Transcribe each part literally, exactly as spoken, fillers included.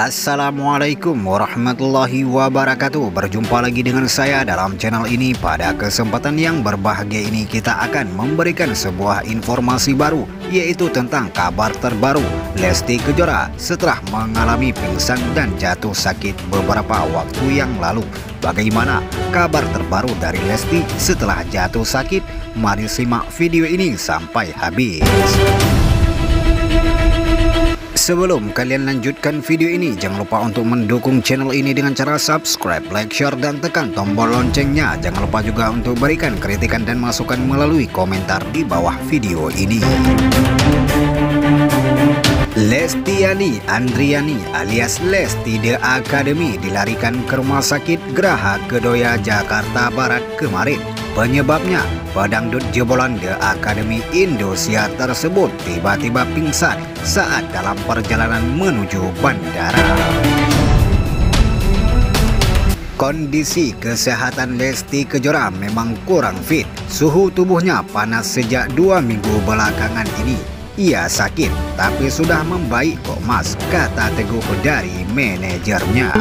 Assalamualaikum warahmatullahi wabarakatuh. Berjumpa lagi dengan saya dalam channel ini. Pada kesempatan yang berbahagia ini kita akan memberikan sebuah informasi baru, yaitu tentang kabar terbaru Lesti Kejora setelah mengalami pingsan dan jatuh sakit beberapa waktu yang lalu. Bagaimana kabar terbaru dari Lesti setelah jatuh sakit? Mari simak video ini sampai habis. Sebelum kalian lanjutkan video ini, jangan lupa untuk mendukung channel ini dengan cara subscribe, like, share, dan tekan tombol loncengnya. Jangan lupa juga untuk berikan kritikan dan masukan melalui komentar di bawah video ini. Lestiani Andriani alias Lesti The Academy dilarikan ke rumah sakit Grha Kedoya, Jakarta Barat kemarin. Penyebabnya, pedangdut jebolan The Akademi Indosiar tersebut tiba-tiba pingsan saat dalam perjalanan menuju bandara. Kondisi kesehatan Lesti Kejora memang kurang fit. Suhu tubuhnya panas sejak dua minggu belakangan ini. Ia sakit, tapi sudah membaik kok mas, kata Teguh dari manajernya.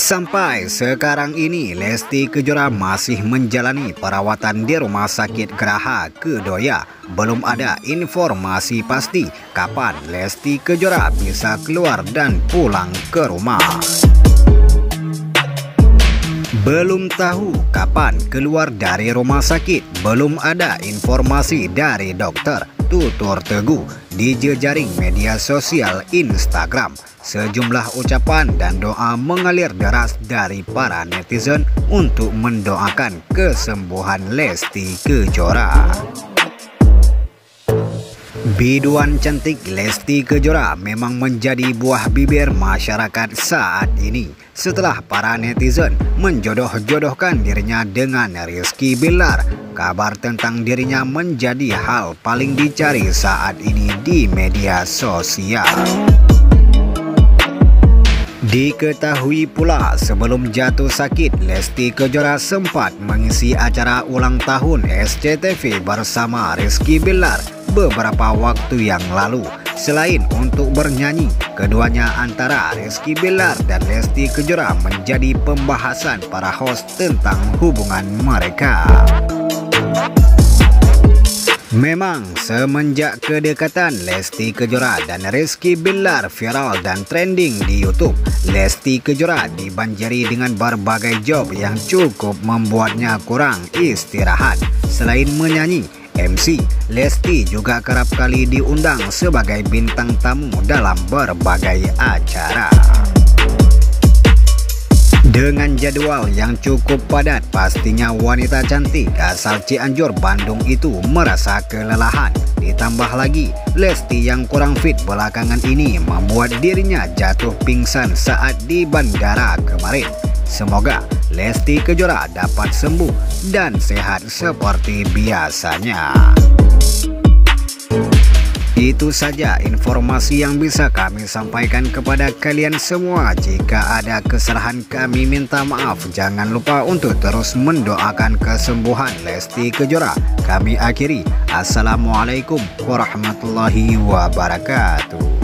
Sampai sekarang ini Lesti Kejora masih menjalani perawatan di rumah sakit Grha Kedoya. Belum ada informasi pasti kapan Lesti Kejora bisa keluar dan pulang ke rumah. Belum tahu kapan keluar dari rumah sakit, belum ada informasi dari dokter, tutur Teguh di jejaring media sosial Instagram. Sejumlah ucapan dan doa mengalir deras dari para netizen untuk mendoakan kesembuhan Lesti Kejora. Biduan cantik Lesti Kejora memang menjadi buah bibir masyarakat saat ini setelah para netizen menjodoh-jodohkan dirinya dengan Rizky Billar. Kabar tentang dirinya menjadi hal paling dicari saat ini di media sosial. Diketahui pula sebelum jatuh sakit, Lesti Kejora sempat mengisi acara ulang tahun S C T V bersama Rizky Billar beberapa waktu yang lalu. Selain untuk bernyanyi, keduanya antara Rizky Billar dan Lesti Kejora menjadi pembahasan para host tentang hubungan mereka. Memang semenjak kedekatan Lesti Kejora dan Rizky Billar viral dan trending di YouTube, Lesti Kejora dibanjiri dengan berbagai job yang cukup membuatnya kurang istirahat. Selain menyanyi, M C, Lesti juga kerap kali diundang sebagai bintang tamu dalam berbagai acara. Dengan jadwal yang cukup padat, pastinya wanita cantik asal Cianjur, Bandung itu merasa kelelahan. Ditambah lagi, Lesti yang kurang fit belakangan ini membuat dirinya jatuh pingsan saat di bandara kemarin. Semoga Lesti Kejora dapat sembuh dan sehat seperti biasanya. Itu saja informasi yang bisa kami sampaikan kepada kalian semua. Jika ada kesalahan kami minta maaf. Jangan lupa untuk terus mendoakan kesembuhan Lesti Kejora. Kami akhiri. Assalamualaikum warahmatullahi wabarakatuh.